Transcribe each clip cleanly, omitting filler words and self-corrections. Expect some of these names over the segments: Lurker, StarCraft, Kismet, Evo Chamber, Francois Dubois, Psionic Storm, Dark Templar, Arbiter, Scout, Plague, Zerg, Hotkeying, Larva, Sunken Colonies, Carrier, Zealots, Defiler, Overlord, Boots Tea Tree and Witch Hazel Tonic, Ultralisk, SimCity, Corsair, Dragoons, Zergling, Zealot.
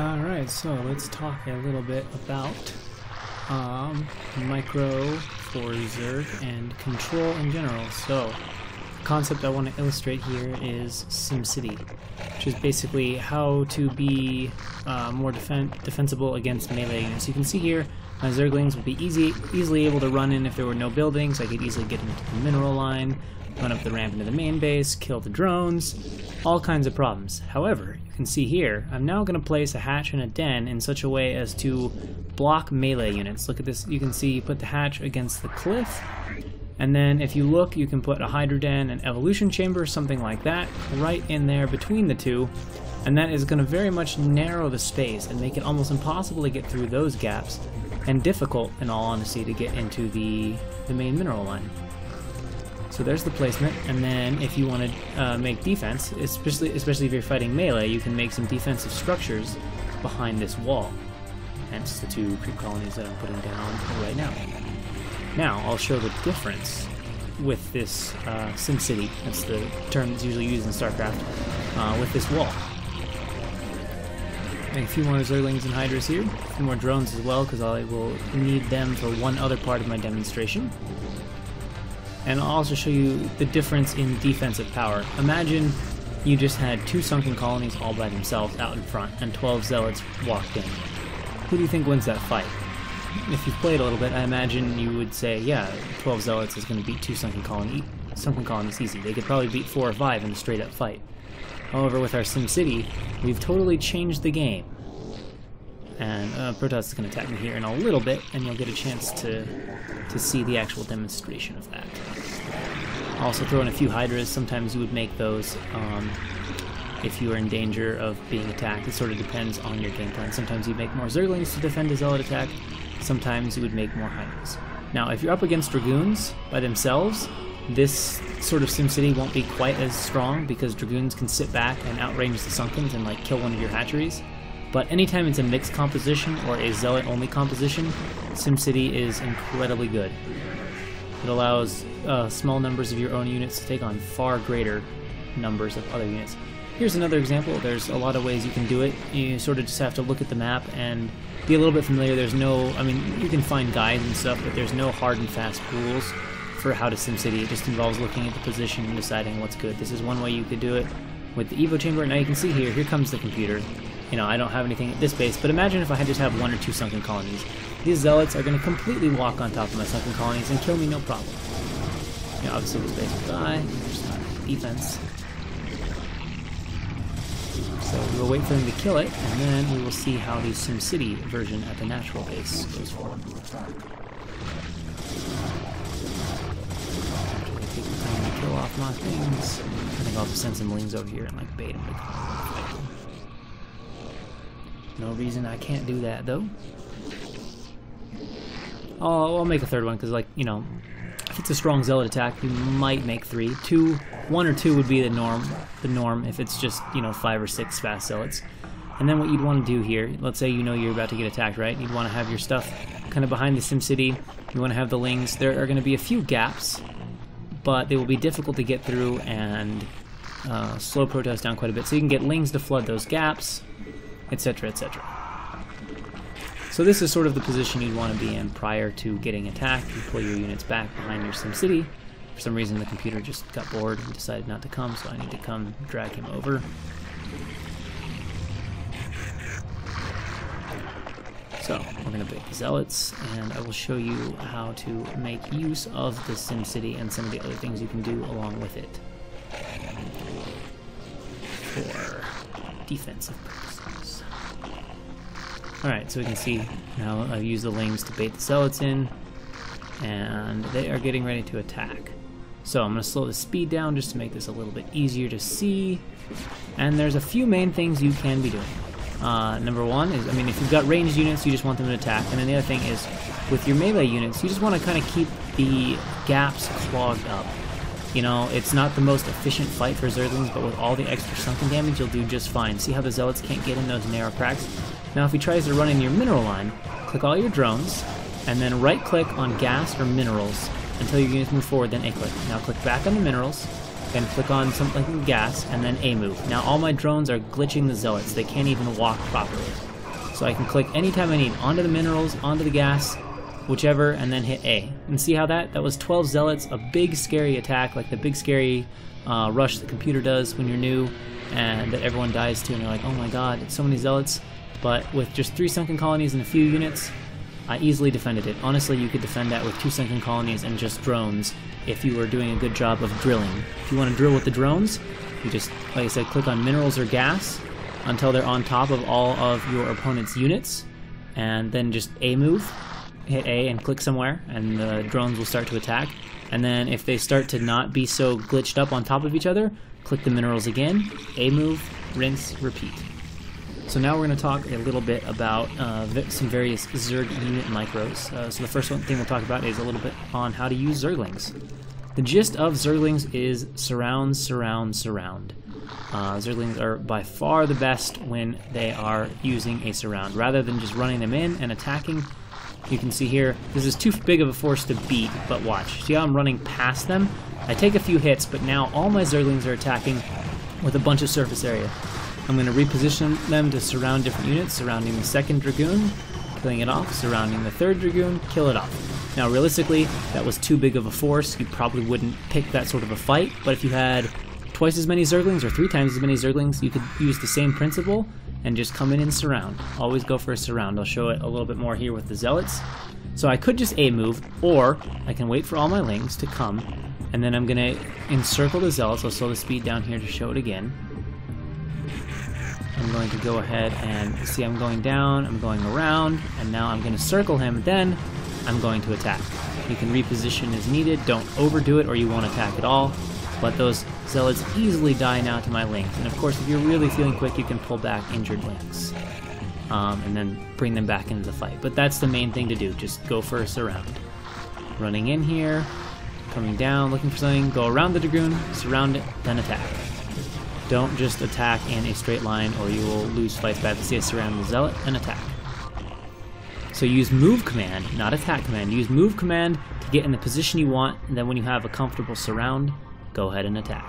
Alright, so let's talk a little bit about micro for Zerg and control in general. So the concept I want to illustrate here is SimCity, which is basically how to be more defensible against melee. As you can see here, my Zerglings would be easily able to run in if there were no buildings. I could easily get into the mineral line, run up the ramp into the main base, kill the drones, all kinds of problems. However, you can see here, I'm now going to place a hatch and a den in such a way as to block melee units. Look at this, you can see you put the hatch against the cliff, and then if you look, you can put a Hydra den, an evolution chamber, something like that, right in there between the two, and that is going to very much narrow the space and make it almost impossible to get through those gaps, and difficult, in all honesty, to get into the main mineral line. So there's the placement, and then if you want to make defense, especially if you're fighting melee, you can make some defensive structures behind this wall. Hence the two creep colonies that I'm putting down right now. Now, I'll show the difference with this SimCity, that's the term that's usually used in StarCraft, with this wall. A few more Zerglings and Hydras here, a few more drones as well, because I will need them for one other part of my demonstration. And I'll also show you the difference in defensive power. Imagine you just had two sunken colonies all by themselves out in front, and 12 zealots walked in. Who do you think wins that fight? If you've played a little bit, I imagine you would say, yeah, 12 zealots is going to beat two sunken colonies easy. They could probably beat 4 or 5 in a straight up fight. However, with our SimCity, we've totally changed the game. And Protoss is going to attack me here in a little bit, and you'll get a chance to see the actual demonstration of that. I'll also throw in a few Hydras. Sometimes you would make those if you are in danger of being attacked. It sort of depends on your game plan. Sometimes you make more Zerglings to defend a Zealot attack. Sometimes you would make more Hydras. Now, if you're up against Dragoons by themselves, this sort of SimCity won't be quite as strong because Dragoons can sit back and outrange the Sunkens and like kill one of your hatcheries. But anytime it's a mixed composition or a zealot-only composition, SimCity is incredibly good. It allows small numbers of your own units to take on far greater numbers of other units. Here's another example. There's a lot of ways you can do it. You sort of just have to look at the map and be a little bit familiar. There's no, I mean, you can find guides and stuff, but there's no hard and fast rules for how to SimCity. It just involves looking at the position and deciding what's good. This is one way you could do it with the Evo Chamber. Now you can see here, here comes the computer. You know, I don't have anything at this base, but imagine if I had just have 1 or 2 sunken colonies. These zealots are going to completely walk on top of my sunken colonies and kill me no problem. You know, obviously this base will die, just not defense. So we'll wait for them to kill it, and then we will see how the SimCity version at the natural base goes forward. Actually, take the time to kill off my things. I think I'll just send some lings over here and like bait them to come. No reason I can't do that though. Oh, I'll make a third one because, like, you know, if it's a strong zealot attack, you might make 3. 1 or 2 would be the norm. The norm if it's just, you know, 5 or 6 fast zealots. And then what you'd want to do here, let's say you know you're about to get attacked, right? You'd want to have your stuff kind of behind the SimCity. You want to have the lings. There are going to be a few gaps, but they will be difficult to get through and slow Protoss down quite a bit. So you can get lings to flood those gaps, etc., etc. So this is sort of the position you'd want to be in prior to getting attacked. You pull your units back behind your SimCity. For some reason the computer just got bored and decided not to come, so I need to come drag him over. So we're going to bait the zealots, and I will show you how to make use of the SimCity and some of the other things you can do along with it for defensive purposes. Alright, so we can see now I've used the lings to bait the zealots in, and they are getting ready to attack. So I'm going to slow the speed down just to make this a little bit easier to see, and there's a few main things you can be doing. Number 1 is, I mean, if you've got ranged units, you just want them to attack, and then the other thing is, with your melee units, you just want to kind of keep the gaps clogged up. You know, it's not the most efficient fight for Zerglings, but with all the extra sunken damage, you'll do just fine. See how the zealots can't get in those narrow cracks? Now if he tries to run in your mineral line, click all your drones, and then right-click on gas or minerals until your units move forward, then A-click. Now click back on the minerals, then click on something like gas, and then A-move. Now all my drones are glitching the zealots. They can't even walk properly. So I can click anytime I need onto the minerals, onto the gas, whichever, and then hit A. And see how that was 12 Zealots, a big scary attack, like the big scary rush the computer does when you're new and that everyone dies to, and you're like, oh my god, it's so many Zealots. But with just 3 Sunken Colonies and a few units, I easily defended it. Honestly, you could defend that with 2 Sunken Colonies and just drones if you were doing a good job of drilling. If you want to drill with the drones, you just, like I said, click on minerals or gas until they're on top of all of your opponent's units, and then just A move, hit A and click somewhere, and the drones will start to attack. And then if they start to not be so glitched up on top of each other, click the minerals again, A move, rinse, repeat. So now we're going to talk a little bit about some various Zerg unit micros. So the first thing we'll talk about is a little bit on how to use Zerglings. The gist of Zerglings is surround, surround, surround. Zerglings are by far the best when they are using a surround. Rather than just running them in and attacking, you can see here, this is too big of a force to beat, but watch. See how I'm running past them? I take a few hits, but now all my Zerglings are attacking with a bunch of surface area. I'm going to reposition them to surround different units, surrounding the second Dragoon, killing it off, surrounding the third Dragoon, kill it off. Now realistically, that was too big of a force, you probably wouldn't pick that sort of a fight, but if you had twice as many Zerglings or 3 times as many Zerglings, you could use the same principle and just come in and surround. Always go for a surround. I'll show it a little bit more here with the Zealots. So I could just A move, or I can wait for all my lings to come, and then I'm going to encircle the Zealots. I'll slow the speed down here to show it again. I'm going to go ahead and see I'm going down, I'm going around, and now I'm going to circle him, then I'm going to attack. You can reposition as needed, don't overdo it or you won't attack at all, but those Zealots easily die now to my lings. And of course, if you're really feeling quick, you can pull back injured lings and then bring them back into the fight. But that's the main thing to do, just go for a surround. Running in here, coming down, looking for something, go around the Dragoon, surround it, then attack. Don't just attack in a straight line or you will lose fights badly. See, I surround the Zealot and attack. So use move command, not attack command. Use move command to get in the position you want, and then when you have a comfortable surround, go ahead and attack.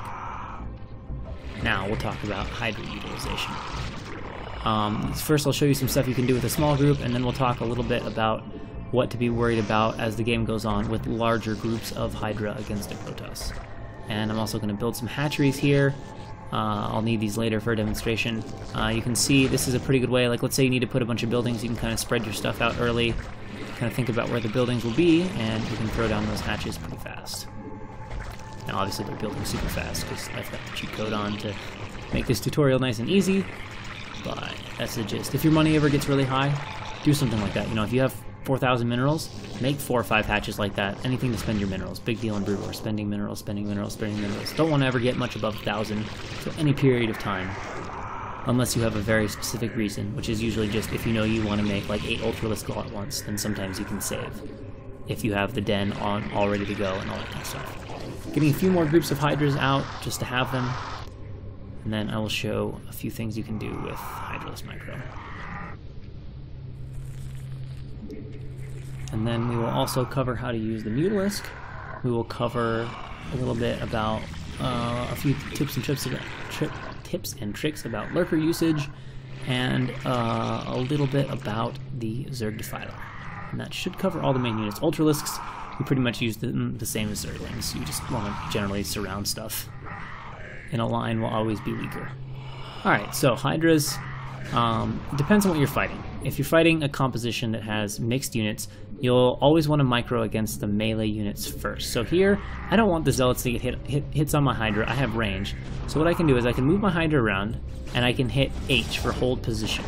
Now we'll talk about Hydra utilization. First I'll show you some stuff you can do with a small group, and then we'll talk a little bit about what to be worried about as the game goes on with larger groups of Hydra against a Protoss. And I'm also going to build some hatcheries here. I'll need these later for a demonstration. You can see this is a pretty good way, like let's say you need to put a bunch of buildings, you can kind of spread your stuff out early, kind of think about where the buildings will be, and you can throw down those hatches pretty fast. Now obviously they're building super fast because I've got the cheat code on to make this tutorial nice and easy, but that's the gist. If your money ever gets really high, do something like that. You know, if you have 4,000 minerals, make 4 or 5 hatches like that, anything to spend your minerals. Big deal in Brood War, spending minerals, spending minerals, spending minerals. Don't want to ever get much above 1,000 for any period of time, unless you have a very specific reason, which is usually just if you know you want to make like 8 Ultralisk all at once, then sometimes you can save, if you have the den on all ready to go and all that kind of stuff. Getting a few more groups of Hydras out, just to have them, and then I will show a few things you can do with Hydra's micro. And then we will also cover how to use the Mutalisk. We will cover a little bit about a few tips and tricks about Lurker usage, and a little bit about the Zerg Defiler. And that should cover all the main units. Ultralisks, you pretty much use them the same as Zerglings. You just want to generally surround stuff. And a line will always be weaker. Alright, so Hydras, depends on what you're fighting. If you're fighting a composition that has mixed units, you'll always want to micro against the melee units first. So here, I don't want the Zealots to get hits on my Hydra. I have range. So what I can do is I can move my Hydra around, and I can hit H for hold position.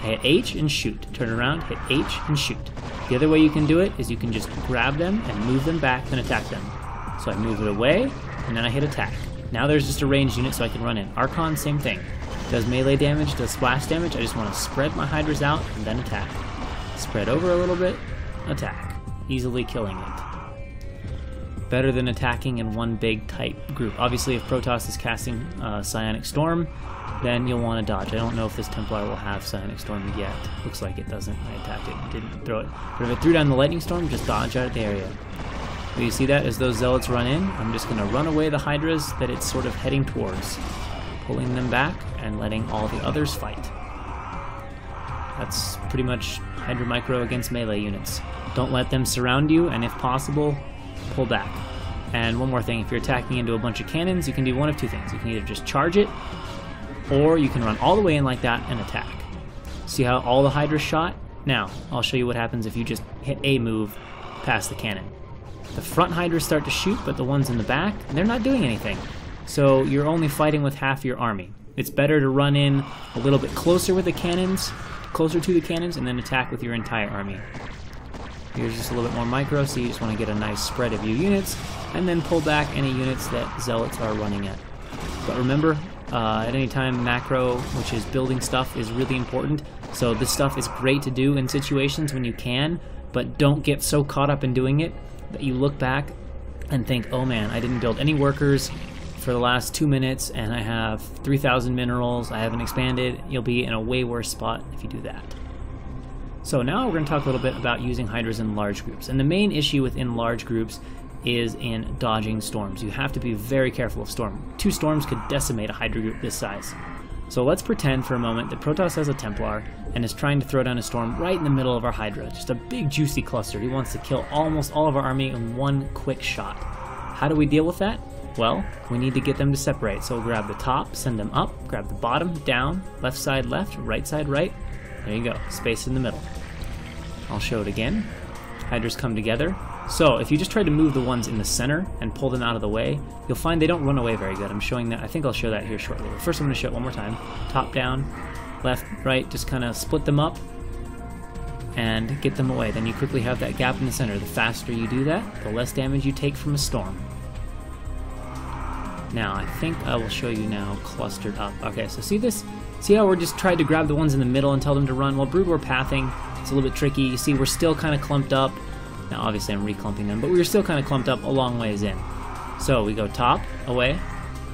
I hit H and shoot. Turn around, hit H and shoot. The other way you can do it is you can just grab them and move them back, then attack them. So I move it away, and then I hit attack. Now there's just a ranged unit so I can run in. Archon, same thing. Does melee damage, does splash damage. I just want to spread my Hydras out and then attack. Spread over a little bit, attack. Easily killing it. Better than attacking in one big tight group. Obviously if Protoss is casting Psionic Storm, then you'll want to dodge. I don't know if this Templar will have Psionic Storm yet. Looks like it doesn't. I attacked it, didn't throw it. But if it threw down the Lightning Storm, just dodge out of the area. But you see that as those Zealots run in, I'm just going to run away the Hydras that it's sort of heading towards, pulling them back and letting all the others fight. That's pretty much Hydra Micro against melee units. Don't let them surround you, and if possible, pull back. And one more thing, if you're attacking into a bunch of cannons, you can do one of two things. You can either just charge it, or you can run all the way in like that and attack. See how all the Hydra shot? Now, I'll show you what happens if you just hit a move past the cannon. The front Hydras start to shoot, but the ones in the back, they're not doing anything. So you're only fighting with half your army. It's better to run in a little bit closer with the cannons, closer to the cannons, and then attack with your entire army. Here's just a little bit more micro, so you just want to get a nice spread of your units, and then pull back any units that Zealots are running at. But remember, at any time, macro, which is building stuff, is really important. So this stuff is great to do in situations when you can, but don't get so caught up in doing it that you look back and think, oh man, I didn't build any workers for the last 2 minutes, and I have 3,000 minerals, I haven't expanded. You'll be in a way worse spot if you do that. So now we're going to talk a little bit about using Hydras in large groups. And the main issue within large groups is in dodging storms. You have to be very careful of storm. 2 storms could decimate a Hydra group this size. So let's pretend for a moment that Protoss has a Templar and is trying to throw down a storm right in the middle of our Hydra. Just a big juicy cluster. He wants to kill almost all of our army in one quick shot. How do we deal with that? Well, we need to get them to separate. So we'll grab the top, send them up, grab the bottom, down, left side, left, right side, right. There you go, space in the middle. I'll show it again. Hydras come together. So if you just try to move the ones in the center and pull them out of the way, you'll find they don't run away very good. I'm showing that, I think I'll show that here shortly. But first I'm gonna show it one more time. Top down, left, right, just kinda split them up and get them away. Then you quickly have that gap in the center. The faster you do that, the less damage you take from a storm. Now, I think I will show you now clustered up. Okay, so see this? See how we're just trying to grab the ones in the middle and tell them to run? Well, Brood War pathing, it's a little bit tricky. You see, we're still kind of clumped up. Now, obviously, I'm reclumping them, but we were still kind of clumped up a long ways in. So we go top, away,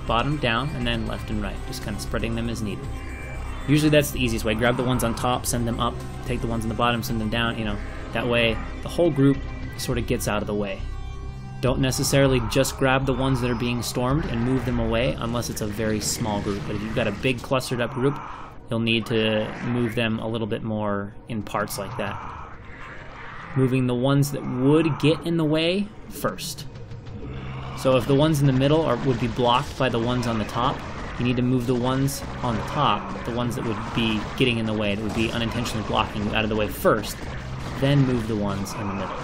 bottom, down, and then left and right, just kind of spreading them as needed. Usually, that's the easiest way. Grab the ones on top, send them up, take the ones on the bottom, send them down, you know. That way, the whole group sort of gets out of the way. Don't necessarily just grab the ones that are being stormed and move them away unless it's a very small group. But if you've got a big clustered up group, you'll need to move them a little bit more in parts like that. Moving the ones that would get in the way first. So if the ones in the middle would be blocked by the ones on the top, you need to move the ones on the top, the ones that would be getting in the way, that would be unintentionally blocking you, out of the way first, then move the ones in the middle.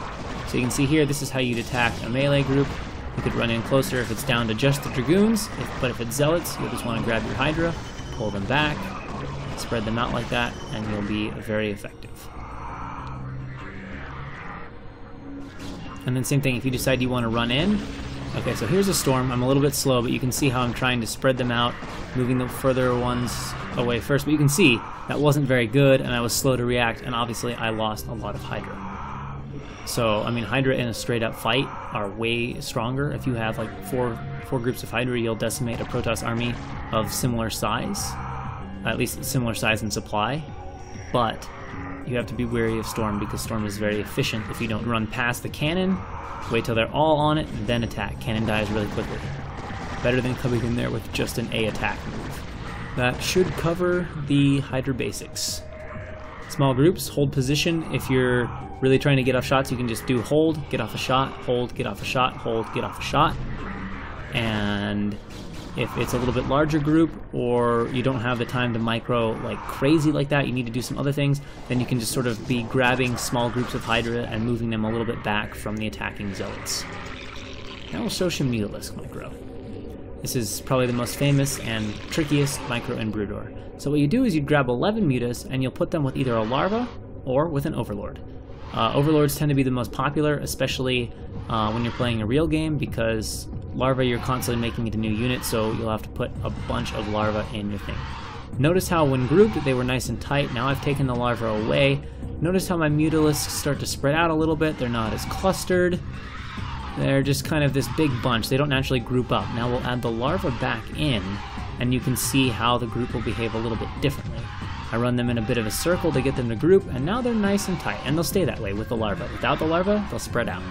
So you can see here, this is how you'd attack a melee group. You could run in closer if it's down to just the Dragoons, but if it's Zealots, you'll just want to grab your Hydra, pull them back, spread them out like that, and you'll be very effective. And then same thing, if you decide you want to run in. Okay, so here's a storm. I'm a little bit slow, but you can see how I'm trying to spread them out, moving the further ones away first. But you can see that wasn't very good, and I was slow to react, and obviously I lost a lot of Hydra. So, I mean, Hydra in a straight-up fight are way stronger. If you have, like, four groups of Hydra, you'll decimate a Protoss army of similar size. At least similar size in supply. But you have to be wary of Storm, because Storm is very efficient. If you don't run past the cannon, wait till they're all on it, and then attack. Cannon dies really quickly. Better than coming in there with just an A attack move. That should cover the Hydra basics. Small groups, hold position. If you're really trying to get off shots, you can just do hold, get off a shot, hold, get off a shot, hold, get off a shot. And if it's a little bit larger group, or you don't have the time to micro like crazy like that, you need to do some other things, then you can just sort of be grabbing small groups of Hydra and moving them a little bit back from the attacking Zealots. Now we'll show some Mutalisk micro. This is probably the most famous and trickiest micro in Brood War. So what you do is you grab 11 mutas and you'll put them with either a larva or with an overlord. Overlords tend to be the most popular, especially when you're playing a real game, because larva you're constantly making into new units, so you'll have to put a bunch of larva in your thing. Notice how when grouped they were nice and tight. Now I've taken the larva away. Notice how my Mutalisks start to spread out a little bit. They're not as clustered. They're just kind of this big bunch. They don't naturally group up. Now we'll add the larva back in, and you can see how the group will behave a little bit differently. I run them in a bit of a circle to get them to group, and now they're nice and tight, and they'll stay that way with the larva. Without the larva, they'll spread out.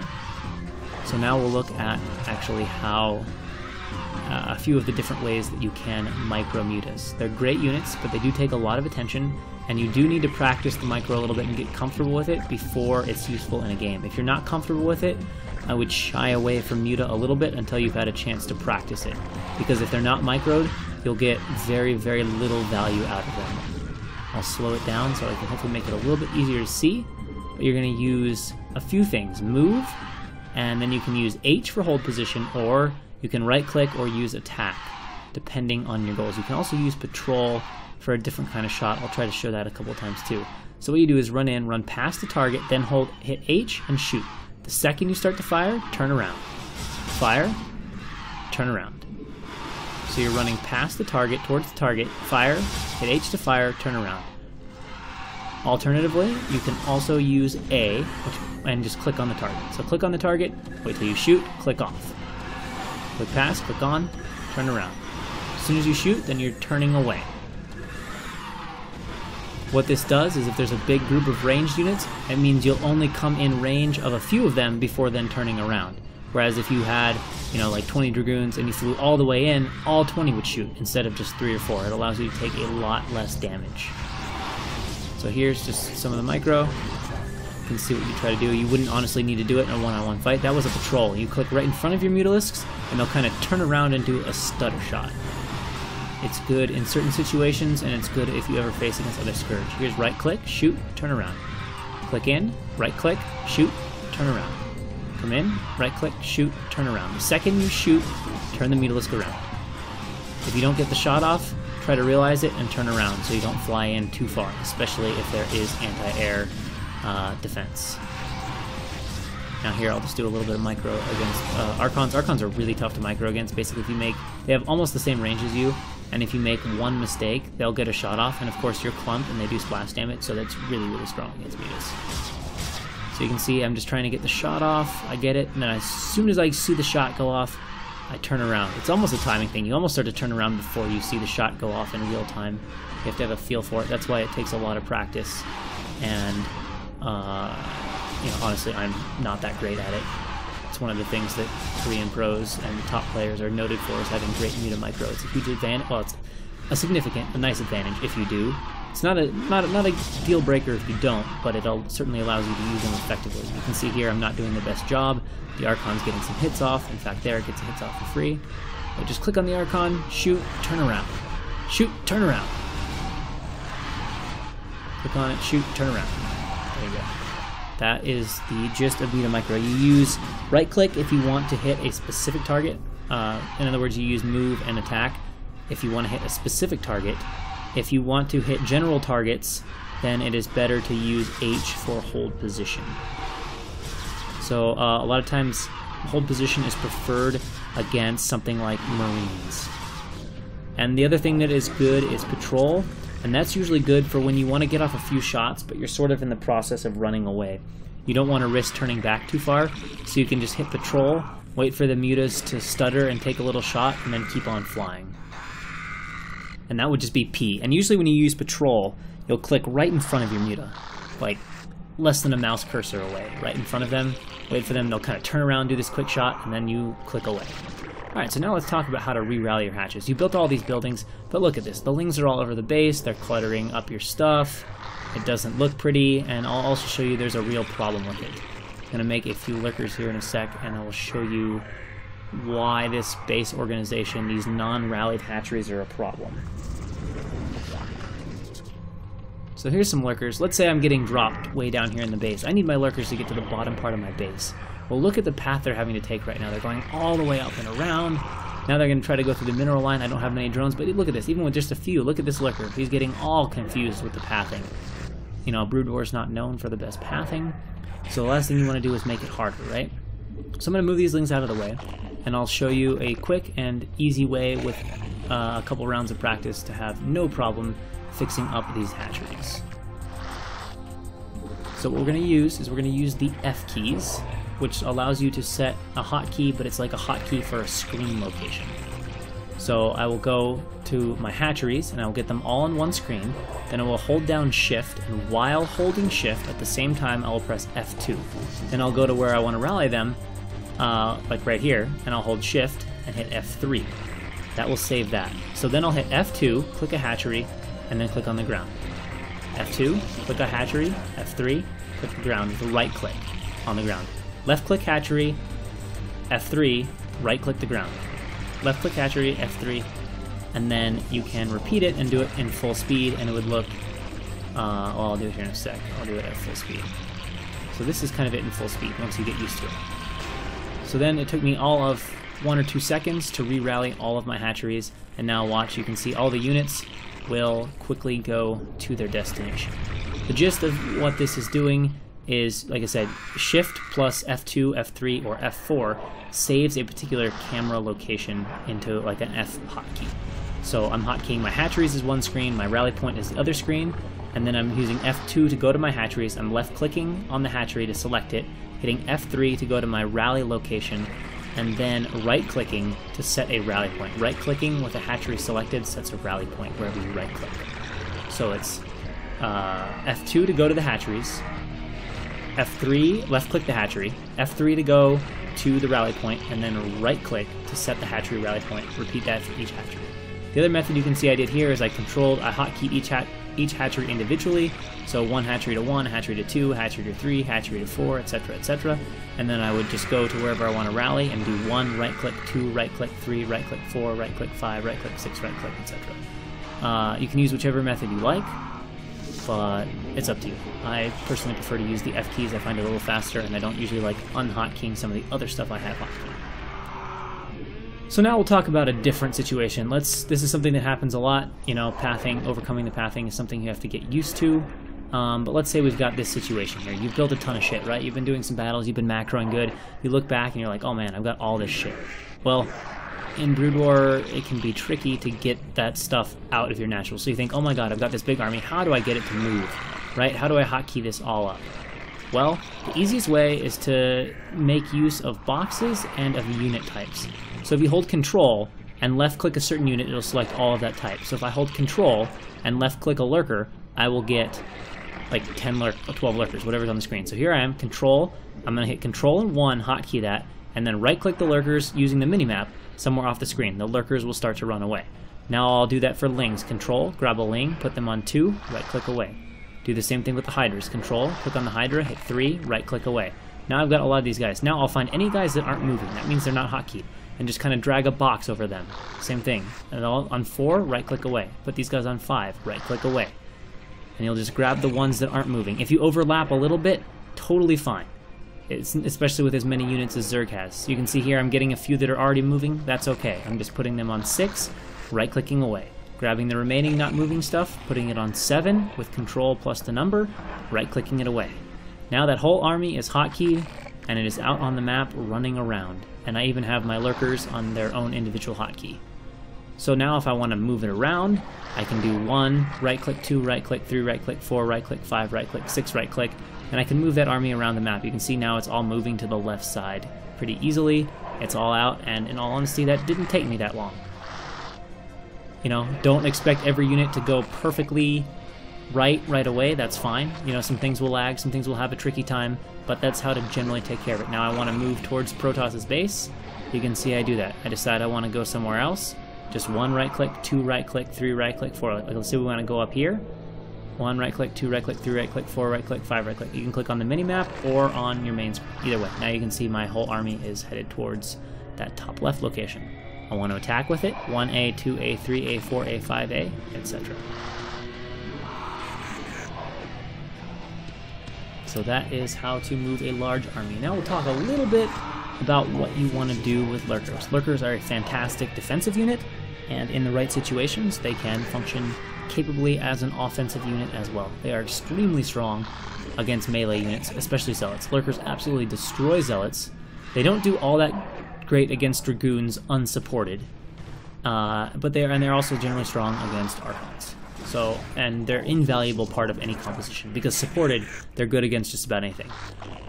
So now we'll look at actually how a few of the different ways that you can micro-mutas. They're great units, but they do take a lot of attention, and you do need to practice the micro a little bit and get comfortable with it before it's useful in a game. If you're not comfortable with it, I would shy away from muta a little bit until you've had a chance to practice it, because if they're not microed, you'll get very, very little value out of them. I'll slow it down so I can hopefully make it a little bit easier to see, but you're going to use a few things. Move, and then you can use H for hold position, or you can right-click or use attack, depending on your goals. You can also use patrol for a different kind of shot. I'll try to show that a couple of times too. So what you do is run in, run past the target, then hold, hit H, and shoot. The second you start to fire, turn around. Fire, turn around. So you're running past the target, towards the target, fire, hit H to fire, turn around. Alternatively, you can also use A and just click on the target. So click on the target, wait till you shoot, click off. Click past, click on, turn around. As soon as you shoot, then you're turning away. What this does is if there's a big group of ranged units, it means you'll only come in range of a few of them before then turning around. Whereas if you had, like 20 Dragoons and you flew all the way in, all 20 would shoot instead of just 3 or 4. It allows you to take a lot less damage. So here's just some of the micro. You can see what you try to do. You wouldn't honestly need to do it in a one-on-one fight. That was a patrol. You click right in front of your Mutalisks, and they'll kind of turn around and do a stutter shot. It's good in certain situations, and it's good if you ever face against other Scourge. Here's right-click, shoot, turn around. Click in, right-click, shoot, turn around. Come in, right-click, shoot, turn around. The second you shoot, turn the Mutalisk around. If you don't get the shot off, try to realize it and turn around so you don't fly in too far, especially if there is anti-air defense. Now here I'll just do a little bit of micro against Archons. Archons are really tough to micro against. Basically, if you make, they have almost the same range as you, and if you make one mistake, they'll get a shot off, and of course you're clumped and they do splash damage, so that's really, really strong against Mutas. So you can see I'm just trying to get the shot off, I get it, and then as soon as I see the shot go off, I turn around. It's almost a timing thing. You almost start to turn around before you see the shot go off in real time. You have to have a feel for it. That's why it takes a lot of practice, and honestly, I'm not that great at it. It's one of the things that Korean pros and top players are noted for, is having great muta micro. It's a huge advantage. Well, it's a nice advantage if you do. It's not a deal breaker if you don't, but it certainly allows you to use them effectively. You can see here I'm not doing the best job. The Archon's getting some hits off. In fact, there it gets hits off for free. But just click on the Archon, shoot, turn around. Shoot, turn around. Click on it, shoot, turn around. There you go. That is the gist of muta micro. You use right-click if you want to hit a specific target. In other words, you use move and attack if you want to hit a specific target. If you want to hit general targets, then it is better to use H for hold position. So a lot of times hold position is preferred against something like Marines. And the other thing that is good is patrol, and that's usually good for when you want to get off a few shots, but you're sort of in the process of running away. You don't want to risk turning back too far, so you can just hit patrol, wait for the mutas to stutter and take a little shot, and then keep on flying. And that would just be P. And usually when you use patrol, you'll click right in front of your muta, like less than a mouse cursor away, right in front of them, wait for them, they'll kind of turn around, do this quick shot, and then you click away. Alright, so now let's talk about how to re-rally your hatches. You built all these buildings, but look at this. The lings are all over the base, they're cluttering up your stuff, it doesn't look pretty, and I'll also show you there's a real problem with it. I'm going to make a few lurkers here in a sec, and I will show you why this base organization, these non-rallied hatcheries, are a problem. So here's some lurkers. Let's say I'm getting dropped way down here in the base. I need my lurkers to get to the bottom part of my base. Well, look at the path they're having to take right now. They're going all the way up and around. Now they're going to try to go through the mineral line. I don't have many drones, but look at this. Even with just a few, look at this lurker. He's getting all confused with the pathing. You know, Brood War's not known for the best pathing, so the last thing you want to do is make it harder, right? So I'm going to move these lings out of the way, and I'll show you a quick and easy way with a couple rounds of practice to have no problem fixing up these hatcheries. So what we're going to use is we're going to use the F keys, which allows you to set a hotkey, but it's like a hotkey for a screen location. So I will go to my hatcheries, and I will get them all on one screen, then I will hold down shift, and while holding shift at the same time I will press F2. Then I'll go to where I want to rally them, like right here, and I'll hold shift and hit F3. That will save that. So then I'll hit F2, click a hatchery, and then click on the ground. F2, click a hatchery. F3, click the ground with a right click on the ground. Left click hatchery, F3, right click the ground. Left click hatchery, F3, and then you can repeat it and do it in full speed, and it would look, well, I'll do it here in a sec. I'll do it at full speed. So this is kind of it in full speed once you get used to it. So then it took me all of 1 or 2 seconds to re-rally all of my hatcheries, and now watch, you can see all the units will quickly go to their destination. The gist of what this is doing is, like I said, Shift plus F2, F3, or F4 saves a particular camera location into like an F hotkey. So I'm hotkeying my hatcheries as one screen, my rally point is the other screen, and then I'm using F2 to go to my hatcheries, I'm left clicking on the hatchery to select it, hitting F3 to go to my rally location, and then right-clicking to set a rally point. Right-clicking with a hatchery selected sets a rally point wherever you right-click. So it's F2 to go to the hatcheries, F3, left-click the hatchery, F3 to go to the rally point, and then right-click to set the hatchery rally point. Repeat that for each hatchery. The other method you can see I did here is I controlled, I hotkeyed each hatchery individually, so one hatchery to one, hatchery to two, hatchery to three, hatchery to four, etc., etc., and then I would just go to wherever I want to rally and do one right-click, two right-click, three right-click, four right-click, five right-click, six right-click, etc. You can use whichever method you like, but it's up to you. I personally prefer to use the F keys. I find it a little faster, and I don't usually like unhotkeying some of the other stuff I have hotkeyed. So now we'll talk about a different situation. This is something that happens a lot, you know, pathing, overcoming the pathing is something you have to get used to. But let's say we've got this situation here. You've built a ton of shit, right? You've been doing some battles, you've been macroing good. You look back and you're like, oh man, I've got all this shit. Well, in Brood War, it can be tricky to get that stuff out of your natural. So you think, oh my god, I've got this big army, how do I get it to move, right? How do I hotkey this all up? Well, the easiest way is to make use of boxes and of unit types. So if you hold Control and left-click a certain unit, it'll select all of that type. So if I hold Control and left-click a lurker, I will get like 12 lurkers, whatever's on the screen. So here I am, Control, I'm going to hit Control and 1, hotkey that, and then right-click the lurkers using the minimap somewhere off the screen. The lurkers will start to run away. Now I'll do that for lings. Control, grab a ling, put them on 2, right-click away. Do the same thing with the hydras. Control, click on the hydra, hit 3, right-click away. Now I've got a lot of these guys. Now I'll find any guys that aren't moving. That means they're not hotkeyed. And just kind of drag a box over them. Same thing. And on 4, right-click away. Put these guys on 5, right-click away. And you'll just grab the ones that aren't moving. If you overlap a little bit, totally fine. It's, especially with as many units as Zerg has. So you can see here I'm getting a few that are already moving. That's okay. I'm just putting them on 6, right-clicking away. Grabbing the remaining not moving stuff, putting it on 7 with Control plus the number, right-clicking it away. Now that whole army is hotkeyed, and it is out on the map running around. And I even have my lurkers on their own individual hotkey. So now if I want to move it around, I can do 1, right-click, 2, right-click, 3, right-click, 4, right-click, 5, right-click, 6, right-click, and I can move that army around the map. You can see now it's all moving to the left side pretty easily. It's all out, and in all honesty, that didn't take me that long. You know, don't expect every unit to go perfectly right away. That's fine. You know, some things will lag, some things will have a tricky time, but that's how to generally take care of it. Now I want to move towards Protoss's base. You can see I do that. I decide I want to go somewhere else. Just 1 right-click, 2 right-click, 3 right-click, 4. Like, let's say we want to go up here. 1 right-click, 2 right-click, 3 right-click, 4 right-click, 5 right-click. You can click on the mini-map or on your main screen. Either way. Now you can see my whole army is headed towards that top left location. I want to attack with it. 1A, 2A, 3A, 4A, 5A, etc. So that is how to move a large army. Now we'll talk a little bit about what you want to do with lurkers. Lurkers are a fantastic defensive unit, and in the right situations, they can function capably as an offensive unit as well. They are extremely strong against melee units, especially zealots. Lurkers absolutely destroy zealots. They don't do all that great against dragoons unsupported, but they're also generally strong against archons. So, and they're an invaluable part of any composition, because supported, they're good against just about anything.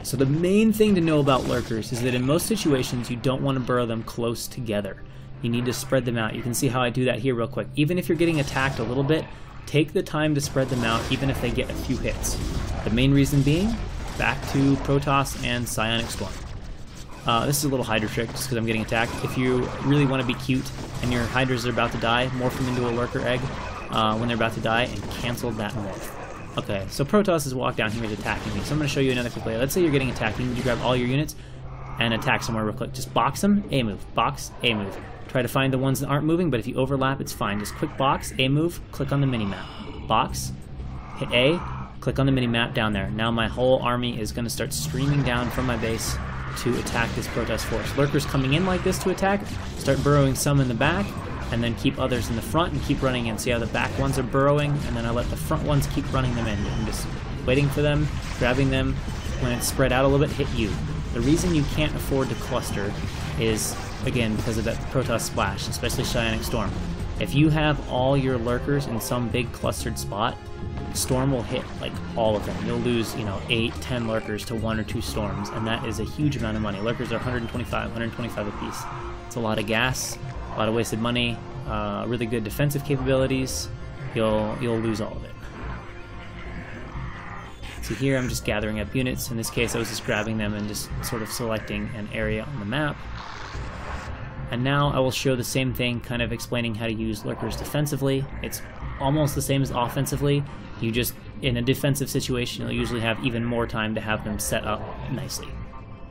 So the main thing to know about lurkers is that in most situations you don't want to burrow them close together. You need to spread them out. You can see how I do that here real quick. Even if you're getting attacked a little bit, take the time to spread them out even if they get a few hits. The main reason being, back to Protoss and Psionic Storm. This is a little Hydra trick, just because I'm getting attacked. If you really want to be cute and your Hydras are about to die, morph them into a Lurker egg when they're about to die and cancel that morph. Okay, so Protoss has walked down here and attacking me, so I'm going to show you another quick way. Let's say you're getting attacked. You need to grab all your units and attack somewhere real quick. Just box them, A move, box, A move. Try to find the ones that aren't moving, but if you overlap, it's fine. Just quick box, A move, click on the minimap. Box, hit A, click on the minimap down there. Now my whole army is going to start streaming down from my base to attack this Protoss force. Lurkers coming in like this to attack, start burrowing some in the back, and then keep others in the front and keep running in. See how the back ones are burrowing, and then I let the front ones keep running them in. I'm just waiting for them, grabbing them. When it's spread out a little bit, hit you. The reason you can't afford to cluster is, again, because of that Protoss splash, especially Psionic Storm. If you have all your Lurkers in some big clustered spot, Storm will hit like all of them. You'll lose, you know, 8, 10 Lurkers to 1 or 2 Storms, and that is a huge amount of money. Lurkers are 125 a piece. It's a lot of gas, a lot of wasted money, really good defensive capabilities. You'll lose all of it. So here I'm just gathering up units. In this case I was just grabbing them and just sort of selecting an area on the map. And now I will show the same thing, kind of explaining how to use Lurkers defensively. It's almost the same as offensively. You just, in a defensive situation, you'll usually have even more time to have them set up nicely.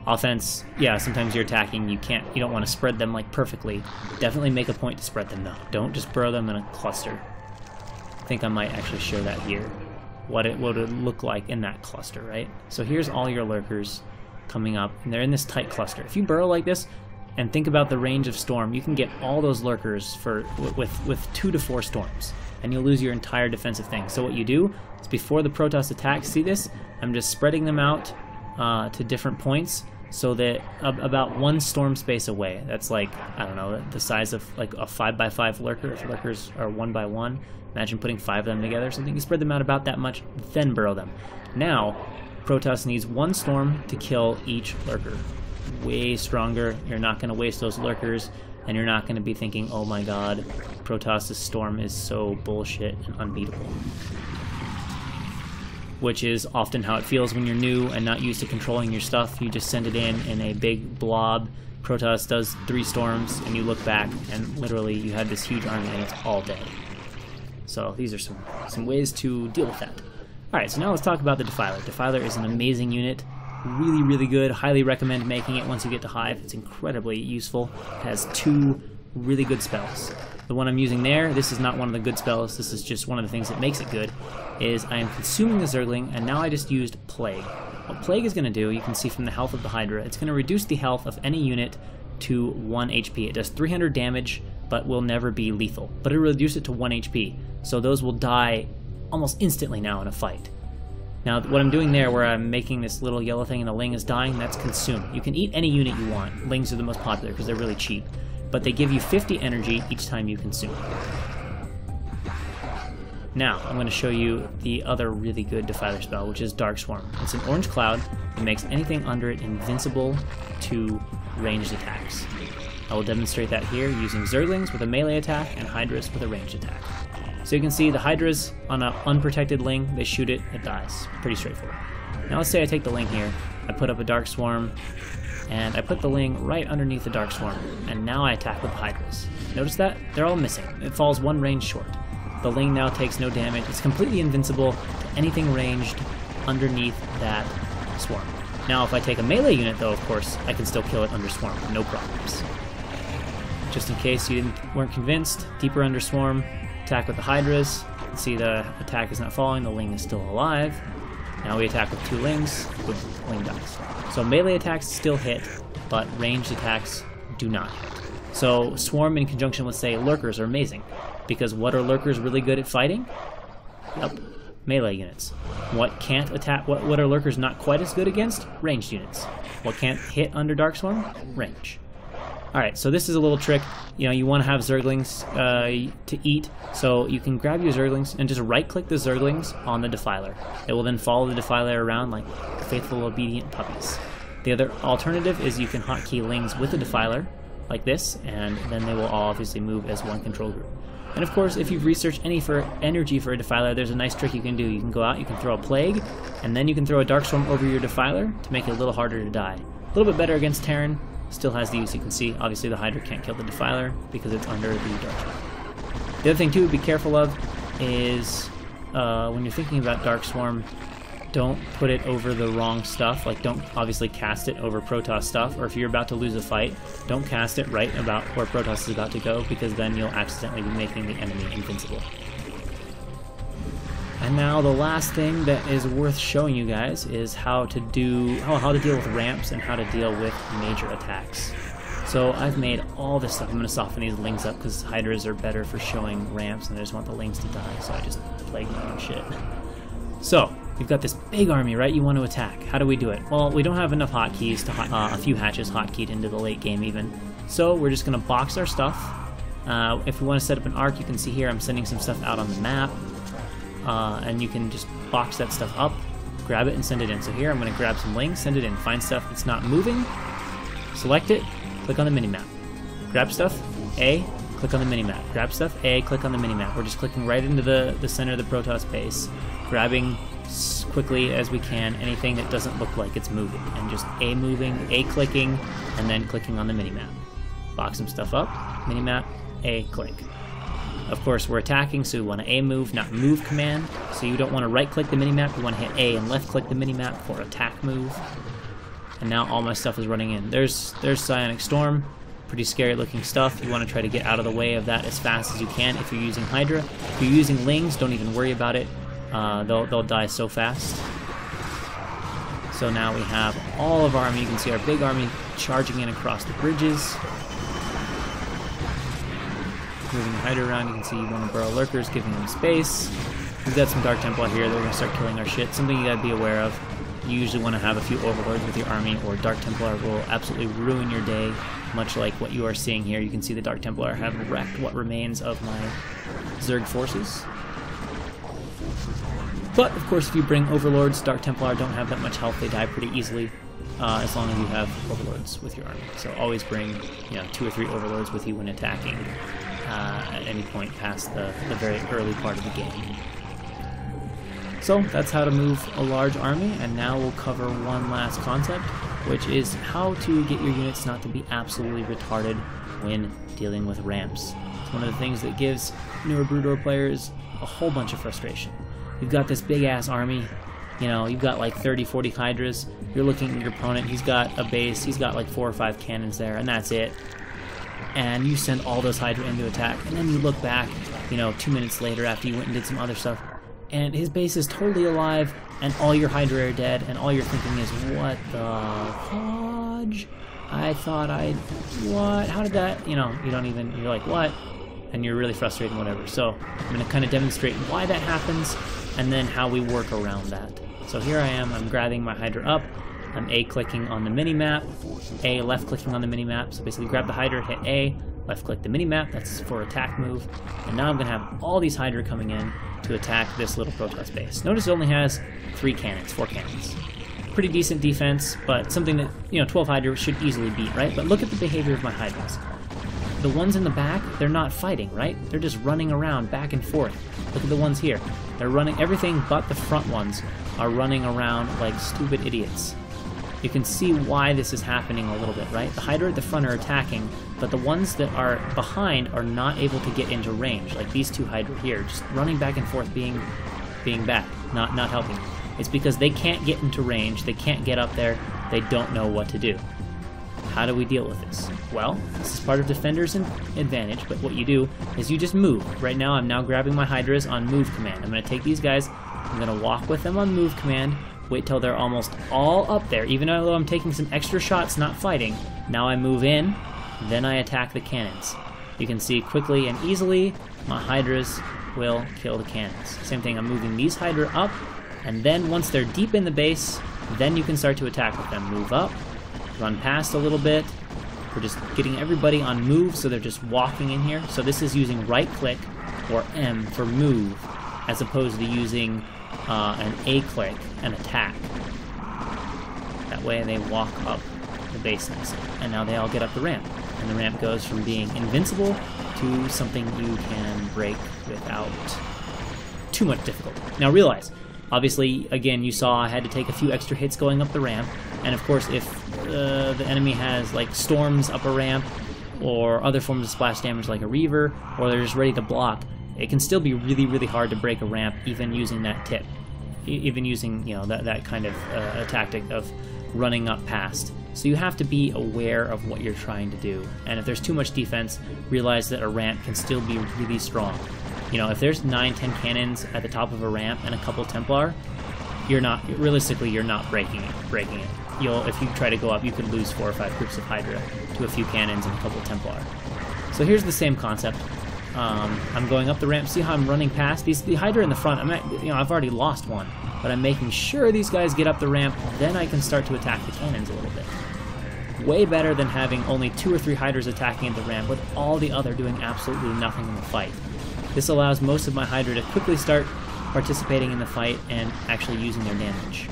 Offense, yeah, sometimes you're attacking, you don't want to spread them like perfectly. Definitely make a point to spread them though. Don't just burrow them in a cluster. I think I might actually show that here, what it would look like in that cluster, right? So here's all your Lurkers coming up, and they're in this tight cluster. If you burrow like this, and think about the range of Storm, you can get all those Lurkers for with 2 to 4 Storms, and you'll lose your entire defensive thing. So what you do is, before the Protoss attacks, see this? I'm just spreading them out to different points, so that about 1 Storm space away. That's like, I don't know, the size of like a 5x5 Lurker, if Lurkers are 1x1. Imagine putting 5 of them together or something. You spread them out about that much, then burrow them. Now, Protoss needs 1 Storm to kill each Lurker. Way stronger. You're not going to waste those Lurkers, and you're not going to be thinking, oh my god, Protoss's Storm is so bullshit and unbeatable. Which is often how it feels when you're new and not used to controlling your stuff. You just send it in a big blob. Protoss does 3 Storms, and you look back, and literally you had this huge army, and it's all dead. So these are some ways to deal with that. Alright, so now let's talk about the Defiler. Defiler is an amazing unit. Really, really good. Highly recommend making it once you get to Hive. It's incredibly useful. It has 2 really good spells. The one I'm using there, this is not one of the good spells, this is just one of the things that makes it good, is I am consuming the Zergling, and now I just used Plague. What Plague is going to do, you can see from the health of the Hydra, it's going to reduce the health of any unit to 1 HP. It does 300 damage, but will never be lethal. But it will reduce it to 1 HP, so those will die almost instantly now in a fight. Now, what I'm doing there, where I'm making this little yellow thing and the Ling is dying, that's consume. You can eat any unit you want. Lings are the most popular because they're really cheap. But they give you 50 energy each time you consume. Now, I'm going to show you the other really good Defiler spell, which is Dark Swarm. It's an orange cloud that makes anything under it invincible to ranged attacks. I will demonstrate that here using Zerglings with a melee attack and Hydras with a ranged attack. So you can see the Hydras on an unprotected Ling, they shoot it, it dies. Pretty straightforward. Now let's say I take the Ling here, I put up a Dark Swarm, and I put the Ling right underneath the Dark Swarm, and now I attack with the Hydras. Notice that? They're all missing. It falls 1 range short. The Ling now takes no damage. It's completely invincible to anything ranged underneath that Swarm. Now if I take a melee unit though, of course, I can still kill it under Swarm, no problems. Just in case you weren't convinced, deeper under Swarm, attack with the Hydras. See, the attack is not falling, the Ling is still alive. Now we attack with 2 Lings, boom, Ling dies. So melee attacks still hit, but ranged attacks do not hit. So Swarm in conjunction with, say, Lurkers are amazing, because what are Lurkers really good at fighting? Yep, melee units. What can't attack, what are Lurkers not quite as good against? Ranged units. What can't hit under Dark Swarm? Range. Alright, so this is a little trick. You know, you want to have Zerglings to eat, so you can grab your Zerglings and just right-click the Zerglings on the Defiler. It will then follow the Defiler around like faithful, obedient puppies. The other alternative is you can hotkey Lings with the Defiler, like this, and then they will all obviously move as one control group. And of course, if you've researched any for energy for a Defiler, there's a nice trick you can do. You can go out, you can throw a Plague, and then you can throw a Dark Swarm over your Defiler to make it a little harder to die. A little bit better against Terran. Still has the use, you can see. Obviously the Hydra can't kill the Defiler because it's under the Dark Swarm. The other thing too to be careful of is when you're thinking about Dark Swarm, don't put it over the wrong stuff. Like, don't obviously cast it over Protoss stuff, or if you're about to lose a fight, don't cast it right about where Protoss is about to go, because then you'll accidentally be making the enemy invincible. And now the last thing that is worth showing you guys is how to deal with ramps and how to deal with major attacks. So I've made all this stuff. I'm going to soften these Lings up because Hydras are better for showing ramps, and I just want the Lings to die, so I just plague my own shit. So you've got this big army, right? You want to attack. How do we do it? Well, we don't have enough hotkeys to a few hatches hotkeyed into the late game even. So we're just going to box our stuff. If we want to set up an arc, you can see here I'm sending some stuff out on the map. And you can just box that stuff up, grab it, and send it in. So here I'm going to grab some Lings, send it in, find stuff that's not moving, select it, click on the minimap. Grab stuff, A, click on the minimap. Grab stuff, A, click on the minimap. We're just clicking right into the center of the Protoss base, grabbing quickly as we can anything that doesn't look like it's moving, and just A moving, A clicking, and then clicking on the minimap. Box some stuff up, minimap, A click. Of course we're attacking, so we want to A move, not move command, so you don't want to right click the minimap, you want to hit A and left click the minimap for attack move. And now all my stuff is running in. There's Psionic Storm, pretty scary looking stuff. You want to try to get out of the way of that as fast as you can if you're using Hydra. If you're using Lings, don't even worry about it. They'll die so fast. So now we have all of our army. You can see our big army charging in across the bridges. Moving the Hydra around, you can see one of our Lurkers giving them space. We've got some Dark Templar here, they're going to start killing our shit. Something you got to be aware of. You usually want to have a few Overlords with your army, or Dark Templar will absolutely ruin your day, much like what you are seeing here. You can see the Dark Templar have wrecked what remains of my Zerg forces. But, of course, if you bring Overlords, Dark Templar don't have that much health, they die pretty easily. As long as you have Overlords with your army. So always bring, you know, 2 or 3 Overlords with you when attacking at any point past the very early part of the game. So that's how to move a large army, and now we'll cover one last concept, which is how to get your units not to be absolutely retarded when dealing with ramps. It's one of the things that gives newer Brood War players a whole bunch of frustration. You've got this big ass army, you know, you've got like 30, 40 Hydras, you're looking at your opponent, he's got a base, he's got like 4 or 5 cannons there, and that's it. And you send all those Hydra into attack, and then you look back, you know, 2 minutes later after you went and did some other stuff, and his base is totally alive, and all your Hydra are dead, and all you're thinking is, what the fudge? I thought what? How did that, you know, you're like, what? And you're really frustrated and whatever. So I'm going to kind of demonstrate why that happens, and then how we work around that. So here I am, I'm grabbing my Hydra up, I'm A-clicking on the minimap, A left-clicking on the minimap, so basically grab the Hydra, hit A, left-click the minimap, that's for attack move, and now I'm going to have all these Hydra coming in to attack this little Protoss base. Notice it only has 3 cannons, 4 cannons. Pretty decent defense, but something that, you know, 12 Hydra should easily beat, right? But look at the behavior of my Hydras. The ones in the back, they're not fighting, right? They're just running around back and forth. Look at the ones here. They're running, everything but the front ones are running around like stupid idiots. You can see why this is happening a little bit, right? The Hydra at the front are attacking, but the ones that are behind are not able to get into range, like these 2 Hydra here, just running back and forth, being back, not helping. It's because they can't get into range, they can't get up there, they don't know what to do. How do we deal with this? Well, this is part of Defender's advantage, but what you do is you just move. Right now, I'm now grabbing my Hydras on move command. I'm going to take these guys, I'm going to walk with them on move command, wait till they're almost all up there, even though I'm taking some extra shots, not fighting. Now I move in, then I attack the cannons. You can see quickly and easily, my Hydras will kill the cannons. Same thing, I'm moving these Hydra up, and then once they're deep in the base, then you can start to attack with them. Move up, run past a little bit. We're just getting everybody on move, so they're just walking in here. So this is using right click or M for move, as opposed to using an A click and attack. That way they walk up the base nicely. And now they all get up the ramp. And the ramp goes from being invincible to something you can break without too much difficulty. Now realize, obviously, again, you saw I had to take a few extra hits going up the ramp, and of course if the enemy has like storms up a ramp or other forms of splash damage like a Reaver, or they're just ready to block, it can still be really, really hard to break a ramp even using that tip, even using, you know, that kind of a tactic of running up past. So you have to be aware of what you're trying to do, and if there's too much defense, realize that a ramp can still be really strong. You know, if there's 9-10 cannons at the top of a ramp and a couple Templar, you're not, realistically, you're not breaking it. You'll, if you try to go up, you could lose 4 or 5 groups of Hydra to a few cannons and a couple Templar. So here's the same concept. I'm going up the ramp. See how I'm running past these, the Hydra in the front. You know, I've already lost one, but I'm making sure these guys get up the ramp. Then I can start to attack the cannons a little bit. Way better than having only 2 or 3 Hydras attacking at the ramp with all the other doing absolutely nothing in the fight. This allows most of my Hydra to quickly start participating in the fight and actually using their damage.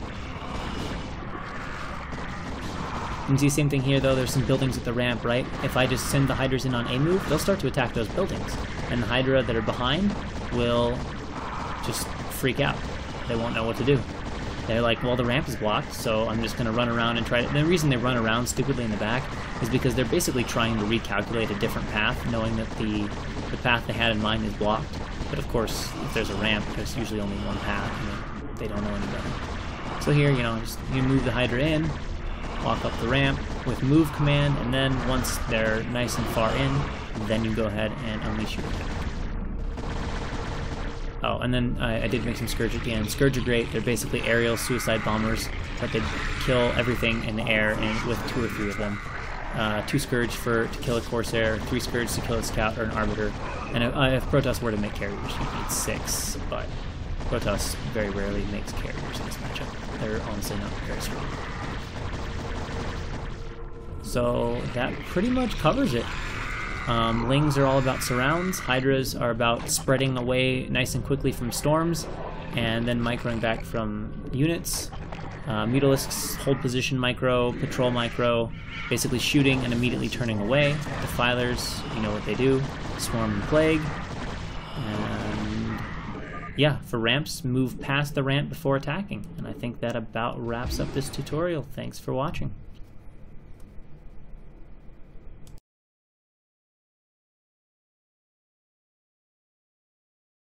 You can see the same thing here, though. There's some buildings at the ramp, right? If I just send the Hydras in on a move, they'll start to attack those buildings. And the Hydra that are behind will just freak out. They won't know what to do. They're like, well, the ramp is blocked, so I'm just going to run around and try to... The reason they run around stupidly in the back is because they're basically trying to recalculate a different path, knowing that the path they had in mind is blocked. But of course, if there's a ramp, there's usually only one path, and they don't know any better. So here, you know, just, you move the Hydra in, walk up the ramp with move command, and then once they're nice and far in, then you go ahead and unleash your attack. Oh, and then I did make some Scourge again. Scourge are great. They're basically aerial suicide bombers, but they kill everything in the air, and with 2 or 3 of them. 2 Scourge to kill a Corsair, 3 Scourge to kill a Scout or an Arbiter, and if Protoss were to make Carriers, you'd need 6, but Protoss very rarely makes Carriers in this matchup. They're honestly not very strong. So that pretty much covers it. Lings are all about surrounds, Hydras are about spreading away nice and quickly from storms, and then microing back from units. Mutalisks hold position micro, patrol micro, basically shooting and immediately turning away. Defilers, you know what they do, Swarm and Plague. And yeah, for ramps, move past the ramp before attacking. And I think that about wraps up this tutorial. Thanks for watching.